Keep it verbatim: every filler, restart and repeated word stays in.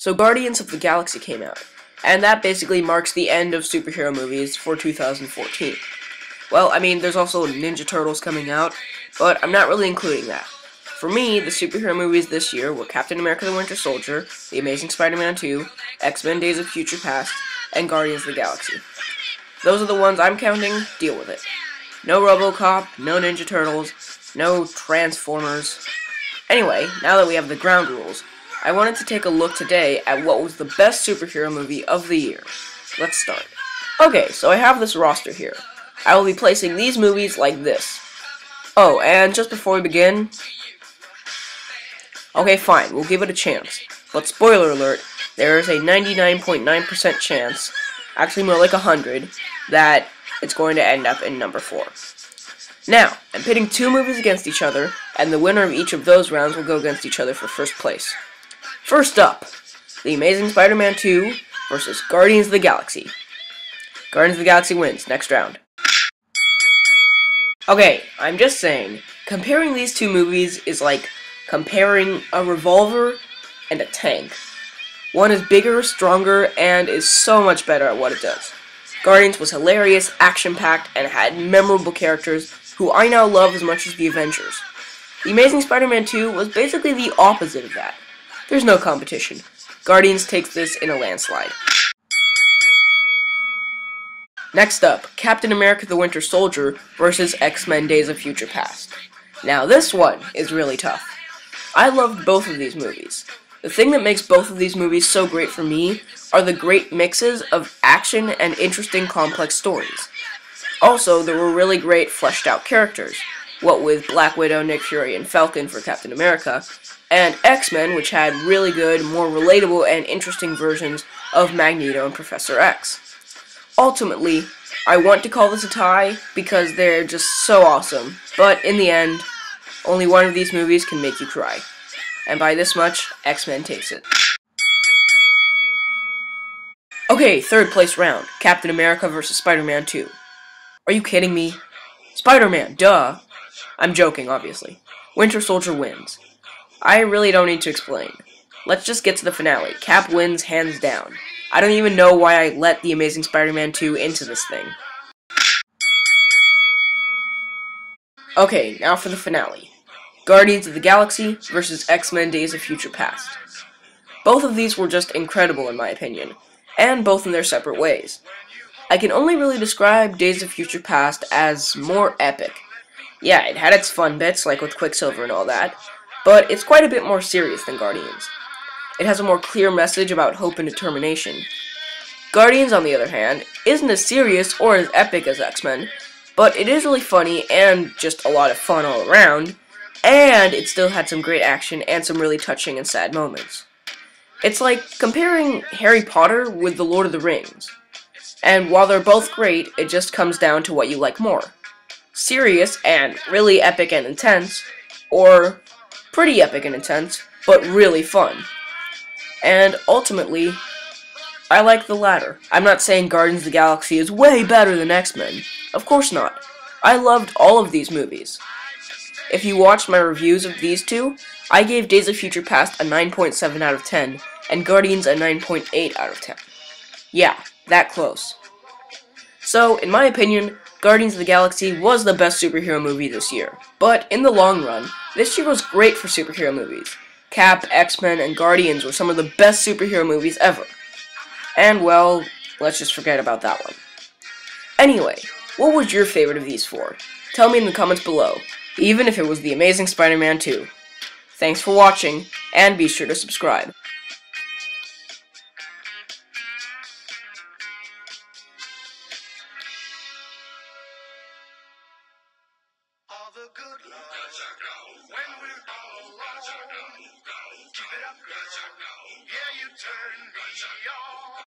So Guardians of the Galaxy came out, and that basically marks the end of superhero movies for two thousand fourteen. Well, I mean, there's also Ninja Turtles coming out, but I'm not really including that. For me, the superhero movies this year were Captain America: The Winter Soldier, The Amazing Spider-Man two, X-Men: Days of Future Past, and Guardians of the Galaxy. Those are the ones I'm counting. Deal with it. No RoboCop, no Ninja Turtles, no Transformers. Anyway, now that we have the ground rules, I wanted to take a look today at what was the best superhero movie of the year. Let's start. Okay, so I have this roster here. I will be placing these movies like this. Oh, and just before we begin... Okay, fine, we'll give it a chance. But spoiler alert, there is a ninety-nine point nine percent chance, actually more like one hundred, that it's going to end up in number four. Now, I'm pitting two movies against each other, and the winner of each of those rounds will go against each other for first place. First up, The Amazing Spider-Man two versus Guardians of the Galaxy. Guardians of the Galaxy wins, next round. Okay, I'm just saying, comparing these two movies is like comparing a revolver and a tank. One is bigger, stronger, and is so much better at what it does. Guardians was hilarious, action-packed, and had memorable characters who I now love as much as the Avengers. The Amazing Spider-Man two was basically the opposite of that. There's no competition. Guardians takes this in a landslide. Next up, Captain America: The Winter Soldier versus X-Men: Days of Future Past. Now this one is really tough. I loved both of these movies. The thing that makes both of these movies so great for me are the great mixes of action and interesting complex stories. Also, there were really great fleshed out characters, what with Black Widow, Nick Fury, and Falcon for Captain America, and X-Men, which had really good, more relatable and interesting versions of Magneto and Professor X. Ultimately, I want to call this a tie because they're just so awesome, but in the end, only one of these movies can make you cry. And by this much, X-Men takes it. Okay, third place round, Captain America versus Spider-Man two. Are you kidding me? Spider-Man, duh! I'm joking, obviously. Winter Soldier wins. I really don't need to explain. Let's just get to the finale. Cap wins, hands down. I don't even know why I let The Amazing Spider-Man two into this thing. Okay, now for the finale. Guardians of the Galaxy versus X-Men: Days of Future Past. Both of these were just incredible in my opinion, and both in their separate ways. I can only really describe Days of Future Past as more epic. Yeah, it had its fun bits, like with Quicksilver and all that, but it's quite a bit more serious than Guardians. It has a more clear message about hope and determination. Guardians, on the other hand, isn't as serious or as epic as X-Men, but it is really funny and just a lot of fun all around, and it still had some great action and some really touching and sad moments. It's like comparing Harry Potter with The Lord of the Rings. And while they're both great, it just comes down to what you like more. Serious and really epic and intense, or pretty epic and intense, but really fun. And ultimately, I like the latter. I'm not saying Guardians of the Galaxy is way better than X-Men. Of course not. I loved all of these movies. If you watched my reviews of these two, I gave Days of Future Past a nine point seven out of ten, and Guardians a nine point eight out of ten. Yeah, that close. So, in my opinion, Guardians of the Galaxy was the best superhero movie this year. But, in the long run, this year was great for superhero movies. Cap, X-Men, and Guardians were some of the best superhero movies ever. And, well, let's just forget about that one. Anyway, what was your favorite of these four? Tell me in the comments below, even if it was The Amazing Spider-Man two. Thanks for watching, and be sure to subscribe. All the good love when we're all alone. Keep it up, girl. Yeah, you turn me on.